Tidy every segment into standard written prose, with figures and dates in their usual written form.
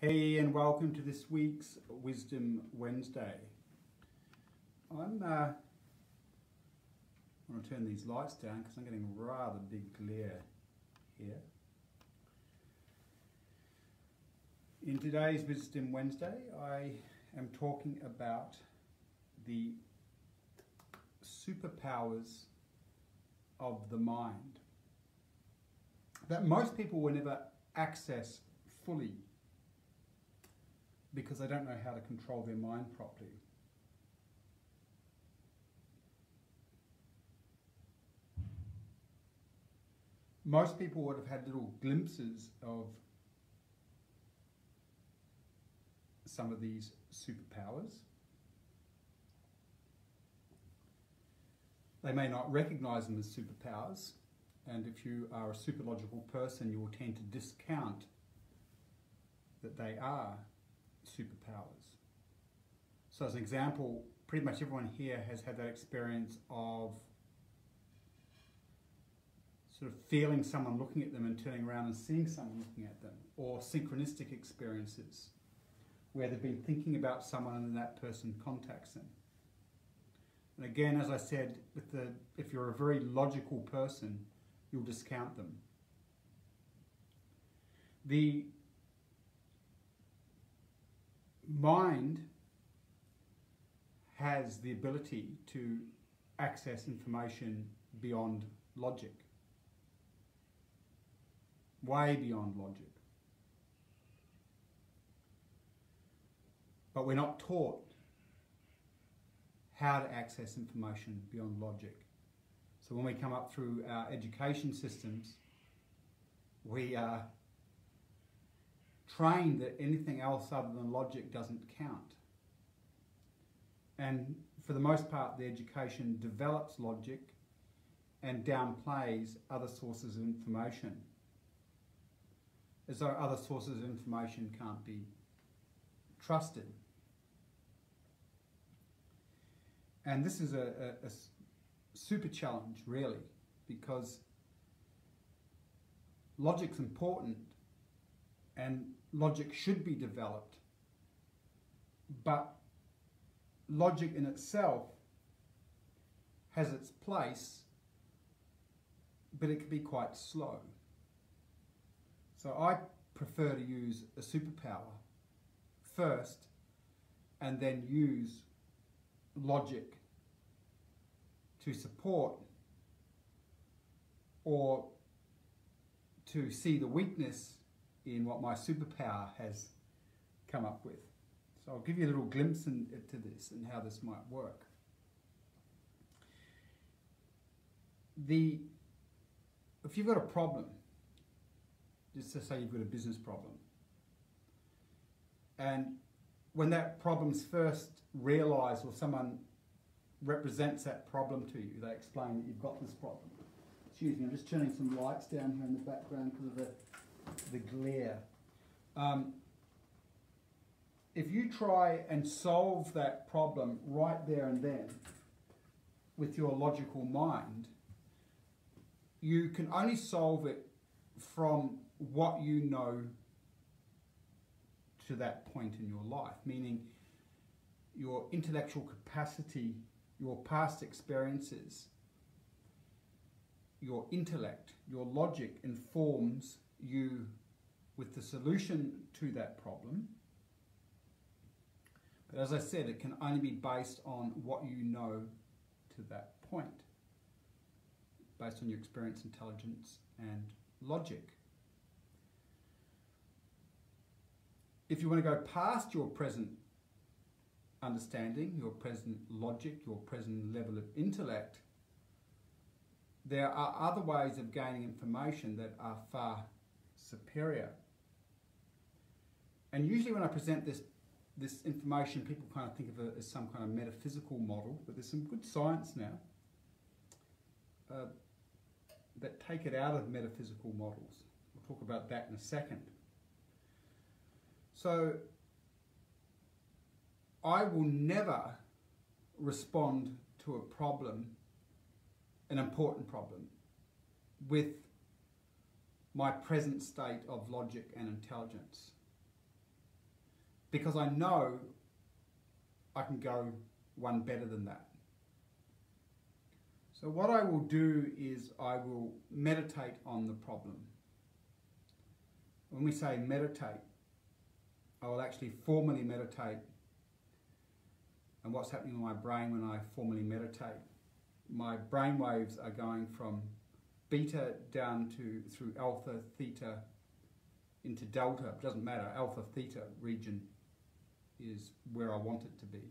Hey, and welcome to this week's Wisdom Wednesday. I'm going to turn these lights down because I'm getting rather big glare here. In today's Wisdom Wednesday, I am talking about the superpowers of the mind that most people will never access fully, because they don't know how to control their mind properly. Most people would have had little glimpses of some of these superpowers. They may not recognize them as superpowers, and if you are a superlogical person, you will tend to discount that they are superpowers. So as an example, pretty much everyone here has had that experience of sort of feeling someone looking at them and turning around and seeing someone looking at them, or synchronistic experiences where they've been thinking about someone and that person contacts them. And again, as I said, if you're a very logical person, you'll discount them. The mind has the ability to access information beyond logic, way beyond logic. But we're not taught how to access information beyond logic. So when we come up through our education systems, we are trained that anything else other than logic doesn't count. And for the most part, the education develops logic and downplays other sources of information, as though other sources of information can't be trusted. And this is a super challenge, really, because logic's important and logic should be developed, but logic in itself has its place, but it can be quite slow. So I prefer to use a superpower first and then use logic to support or to see the weakness in what my superpower has come up with. So I'll give you a little glimpse into this and how this might work. If you've got a problem, just to say you've got a business problem, and when that problem's first realized or someone represents that problem to you, they explain that you've got this problem. Excuse me, I'm just turning some lights down here in the background because of the glare. If you try and solve that problem right there and then with your logical mind, you can only solve it from what you know to that point in your life, meaning your intellectual capacity, your past experiences, your intellect, your logic informs you with the solution to that problem. But as I said, it can only be based on what you know to that point, based on your experience, intelligence, and logic. If you want to go past your present understanding, your present logic, your present level of intellect, there are other ways of gaining information that are far superior. And usually when I present this information, people kind of think of it as some kind of metaphysical model, but there's some good science now that take it out of metaphysical models. We'll talk about that in a second. So I will never respond to a problem, an important problem, with my present state of logic and intelligence. because I know I can go one better than that. So what I will do is I will meditate on the problem. When we say meditate, I will actually formally meditate and what's happening in my brain when I formally meditate. My brain waves are going from beta down to through alpha, theta into delta. It doesn't matter, alpha, theta region is where I want it to be.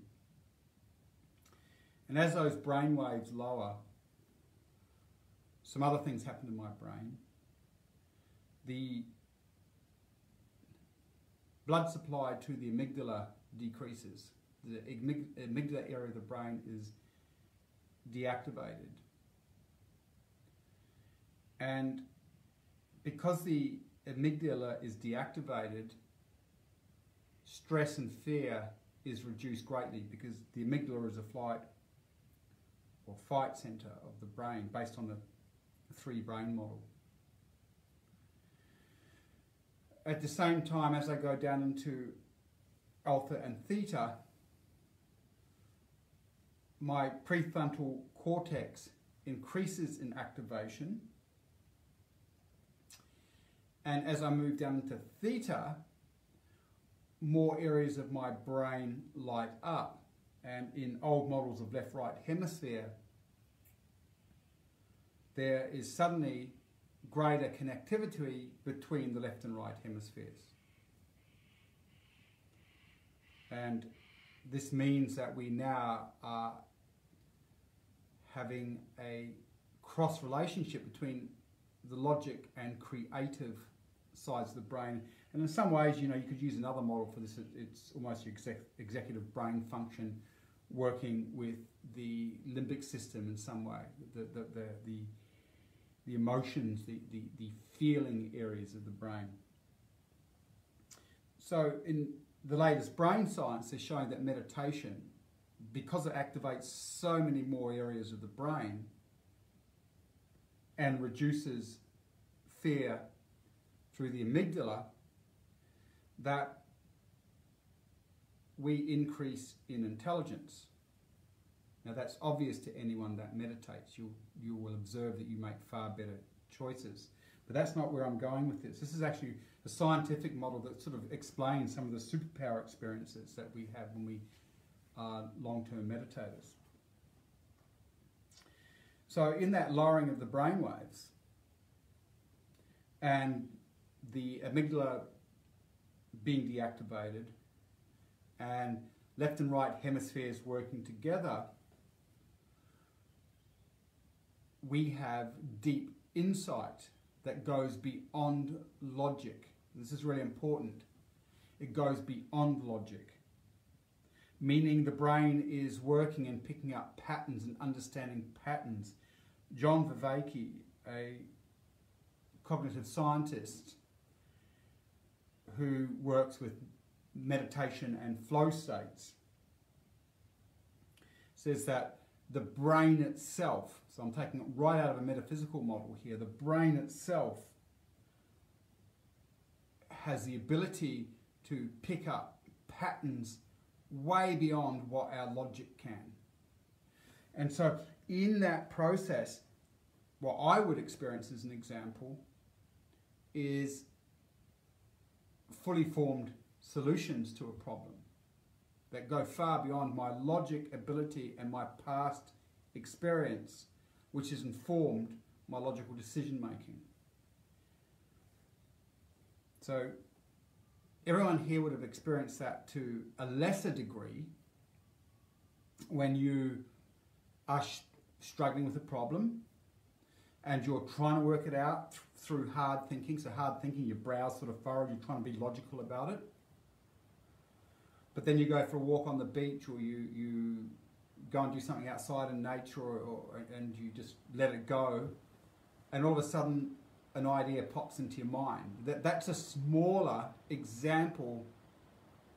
And as those brain waves lower, some other things happen in my brain. The blood supply to the amygdala decreases. The amygdala area of the brain is deactivated. And because the amygdala is deactivated, stress and fear is reduced greatly because the amygdala is a flight or fight center of the brain based on the 3 brain model. At the same time, as I go down into alpha and theta, my prefrontal cortex increases in activation. And as I move down into theta, more areas of my brain light up. And in old models of left-right hemisphere, there is suddenly greater connectivity between the left and right hemispheres. And this means that we now are having a cross relationship between the logic and creative sides of the brain. And in some ways, you know, you could use another model for this. It's almost your executive brain function working with the limbic system in some way, the emotions, the feeling areas of the brain. So in the latest brain science, they're showing that meditation, because it activates so many more areas of the brain and reduces fear through the amygdala, that we increase in intelligence. Now that's obvious to anyone that meditates. You will observe that you make far better choices. But that's not where I'm going with this. This is actually a scientific model that sort of explains some of the superpower experiences that we have when we are long-term meditators. So in that lowering of the brain waves and the amygdala being deactivated and left and right hemispheres working together, we have deep insight that goes beyond logic. This is really important. It goes beyond logic, meaning the brain is working and picking up patterns and understanding patterns. John Vervaeke, a cognitive scientist who works with meditation and flow states, says that the brain itself, so I'm taking it right out of a metaphysical model here, the brain itself has the ability to pick up patterns way beyond what our logic can. And so in that process, what I would experience as an example is fully formed solutions to a problem that go far beyond my logic ability and my past experience, which has informed my logical decision making. So everyone here would have experienced that to a lesser degree when you are struggling with a problem and you're trying to work it out through hard thinking. So hard thinking, you browse sort of furrow, you're trying to be logical about it. But then you go for a walk on the beach, or you go and do something outside in nature, and you just let it go. And all of a sudden, an idea pops into your mind. That's a smaller example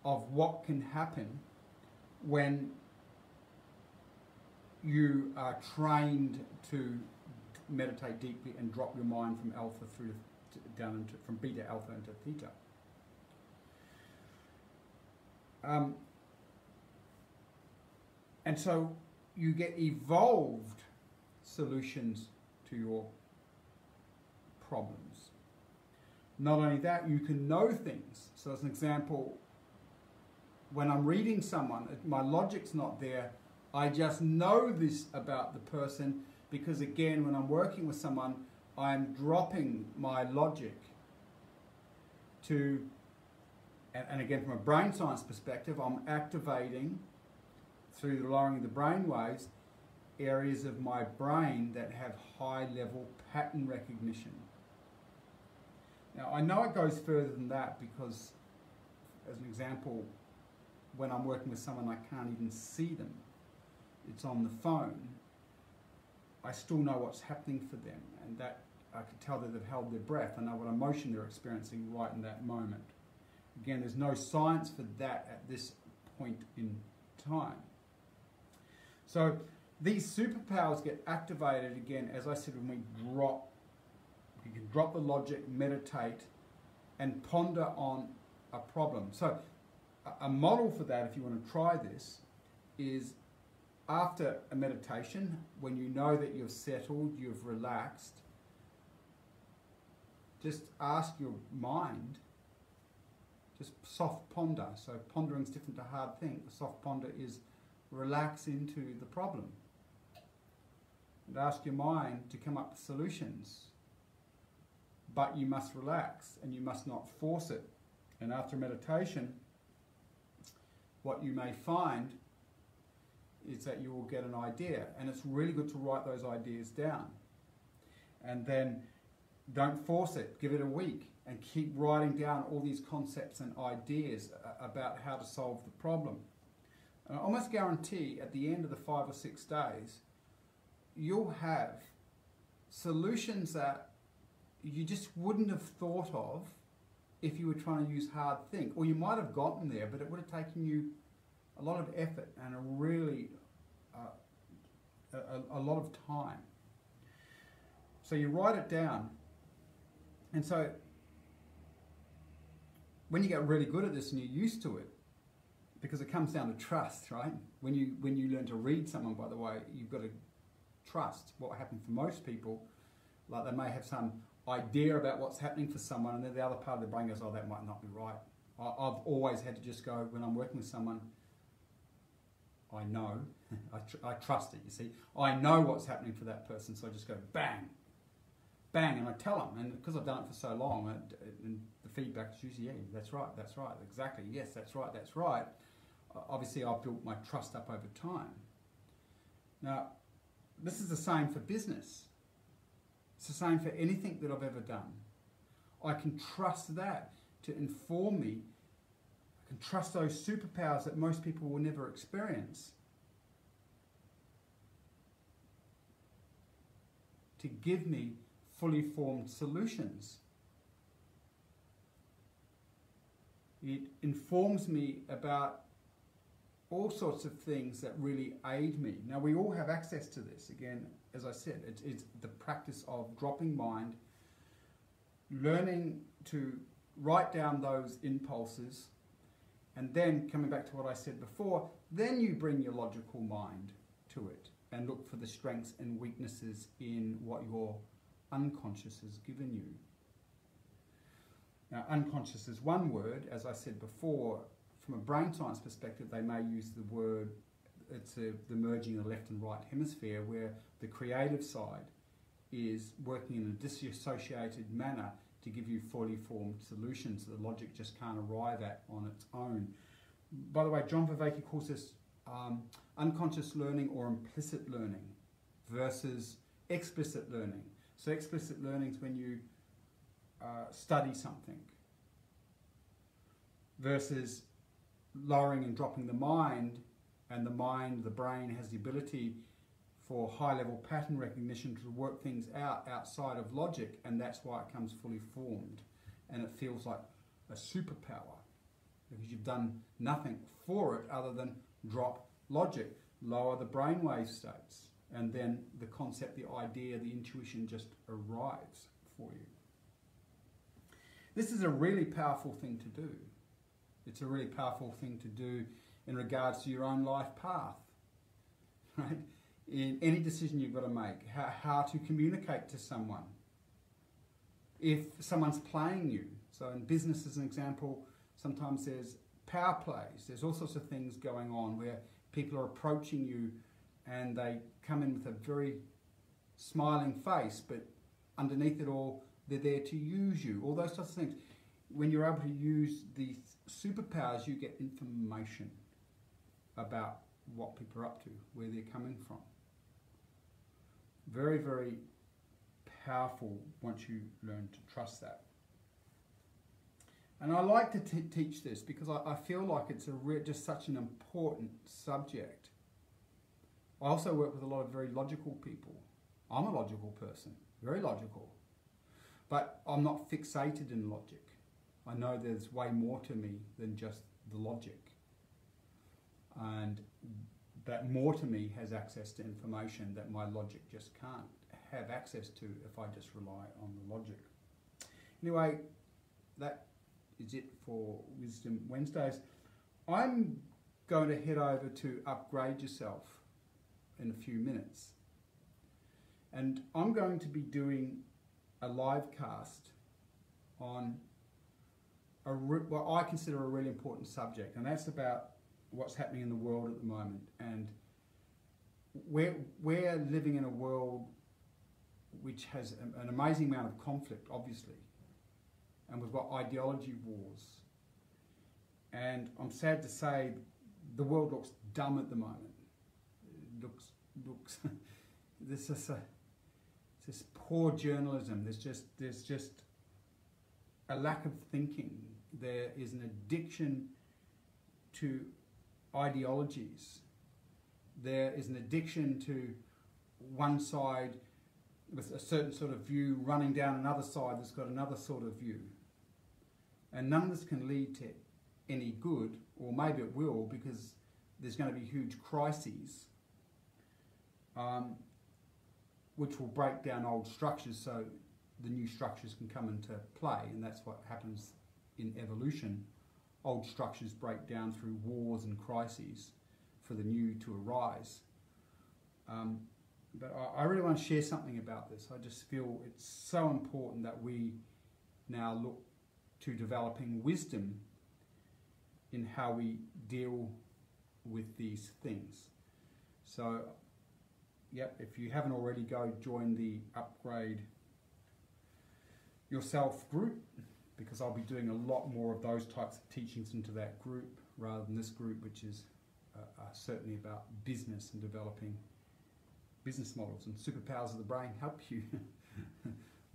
of what can happen when you are trained to meditate deeply and drop your mind from alpha through down into, from beta alpha into theta. And so you get evolved solutions to your problems. Not only that, you can know things. So as an example, when I'm reading someone, my logic's not there. I just know this about the person because, again, when I'm working with someone, I'm dropping my logic to, and again, from a brain science perspective, I'm activating, through lowering the brain waves, areas of my brain that have high-level pattern recognition. Now, I know it goes further than that because, as an example, when I'm working with someone, I can't even see them. It's on the phone. I still know what's happening for them, and that I can tell that they've held their breath. I know what emotion they're experiencing right in that moment. Again, there's no science for that at this point in time. So these superpowers get activated, again, as I said, when we drop, you can drop the logic, meditate, and ponder on a problem. So a model for that, if you want to try this, is after a meditation, when you know that you've settled, you've relaxed, just ask your mind, just soft ponder. So pondering is different to hard think. Soft ponder is relax into the problem. And ask your mind to come up with solutions. But you must relax and you must not force it. And after meditation, what you may find is that you will get an idea. And it's really good to write those ideas down. And then don't force it. Give it a week and keep writing down all these concepts and ideas about how to solve the problem. And I almost guarantee at the end of the 5 or 6 days, you'll have solutions that you just wouldn't have thought of if you were trying to use hard think. Or you might have gotten there, but it would have taken you a lot of effort and a really a lot of time. So you write it down. And so when you get really good at this and you're used to it, because it comes down to trust, right? When you learn to read someone, by the way, you've got to trust. What happened for most people, like they may have some idea about what's happening for someone, and then the other part of the brain goes, oh, that might not be right. I've always had to just go, when I'm working with someone, I know, I trust it, you see. I know what's happening for that person, so I just go bang, bang, and I tell them. And because I've done it for so long, and the feedback is usually, yeah, that's right, exactly, yes, that's right. Obviously, I've built my trust up over time. Now, this is the same for business. It's the same for anything that I've ever done. I can trust that to inform me. I can trust those superpowers that most people will never experience to give me fully formed solutions. It informs me about all sorts of things that really aid me. Now, we all have access to this. Again, as I said, it's the practice of dropping mind, learning to write down those impulses, and then, coming back to what I said before, then you bring your logical mind to it and look for the strengths and weaknesses in what your unconscious has given you. Now, unconscious is one word. As I said before, from a brain science perspective, they may use the word, it's the merging of the left and right hemisphere, where the creative side is working in a disassociated manner to give you fully formed solutions that the logic just can't arrive at on its own. By the way, John Vervaeke calls this unconscious learning or implicit learning versus explicit learning. So explicit learning is when you study something, versus lowering and dropping the mind, and the mind, the brain, has the ability for high-level pattern recognition to work things out outside of logic, and that's why it comes fully formed. And it feels like a superpower, because you've done nothing for it other than drop logic, lower the brainwave states, and then the concept, the idea, the intuition just arrives for you. This is a really powerful thing to do. It's a really powerful thing to do in regards to your own life path, right? In any decision you've got to make, how to communicate to someone, if someone's playing you. So in business, as an example, sometimes there's power plays. There's all sorts of things going on where people are approaching you and they come in with a very smiling face, but underneath it all, they're there to use you, all those sorts of things. When you're able to use these superpowers, you get information about what people are up to, where they're coming from. Very, very powerful once you learn to trust that. And I like to teach this because I feel like it's just such an important subject. I also work with a lot of very logical people. I'm a logical person, very logical. But I'm not fixated in logic. I know there's way more to me than just the logic. And that more to me has access to information that my logic just can't have access to if I just rely on the logic. Anyway, that is it for Wisdom Wednesdays. I'm going to head over to Upgrade Yourself in a few minutes. And I'm going to be doing a live cast on what I consider a really important subject, and that's about what's happening in the world at the moment. And we're living in a world which has an amazing amount of conflict, obviously, and we've got ideology wars, and I'm sad to say the world looks dumb at the moment. It looks this is this poor journalism. There's just a lack of thinking. There is an addiction to ideologies. There is an addiction to one side with a certain sort of view running down another side that's got another sort of view. And none of this can lead to any good, or maybe it will, because there's going to be huge crises which will break down old structures so the new structures can come into play. And that's what happens in evolution. Old structures break down through wars and crises for the new to arise. But I really want to share something about this. I just feel it's so important that we now look to developing wisdom in how we deal with these things. So, yep, if you haven't already, go join the Upgrade Yourself group, because I'll be doing a lot more of those types of teachings into that group rather than this group, which is certainly about business and developing business models and superpowers of the brain help you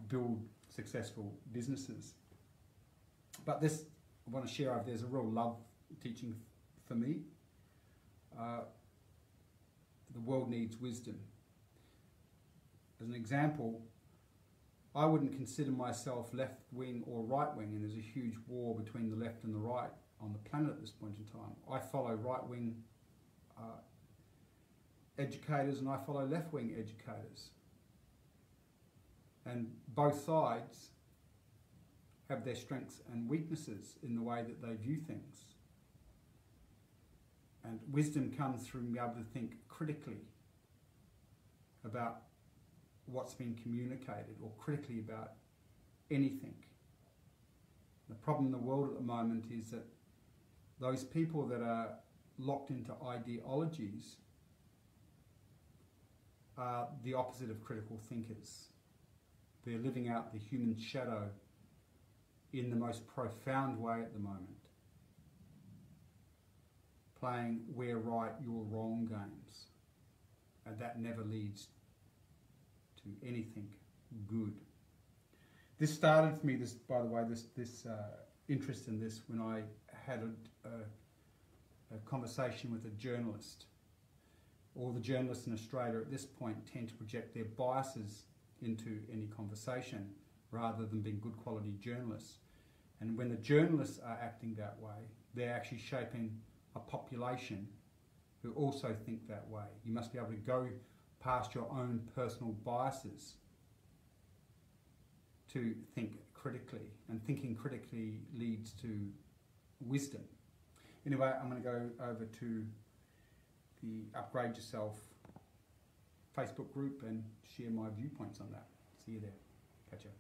build successful businesses. But this, I want to share over, there's a real love teaching for me. The world needs wisdom. As an example, I wouldn't consider myself left wing or right wing, and there's a huge war between the left and the right on the planet at this point in time. I follow right wing educators and I follow left wing educators. And both sides have their strengths and weaknesses in the way that they view things. And wisdom comes through being able to think critically about what's been communicated, or critically about anything. The problem in the world at the moment is that those people that are locked into ideologies are the opposite of critical thinkers. They're living out the human shadow in the most profound way at the moment, playing we're right, you're wrong games, and that never leads to anything good. This started for me, this, by the way, this interest in this, when I had a conversation with a journalist. All the journalists in Australia at this point tend to project their biases into any conversation rather than being good quality journalists. And when the journalists are acting that way, they're actually shaping a population who also think that way. You must be able to go past your own personal biases to think critically, and thinking critically leads to wisdom. Anyway, I'm going to go over to the Upgrade Yourself Facebook group and share my viewpoints on that. See you there. Catch you.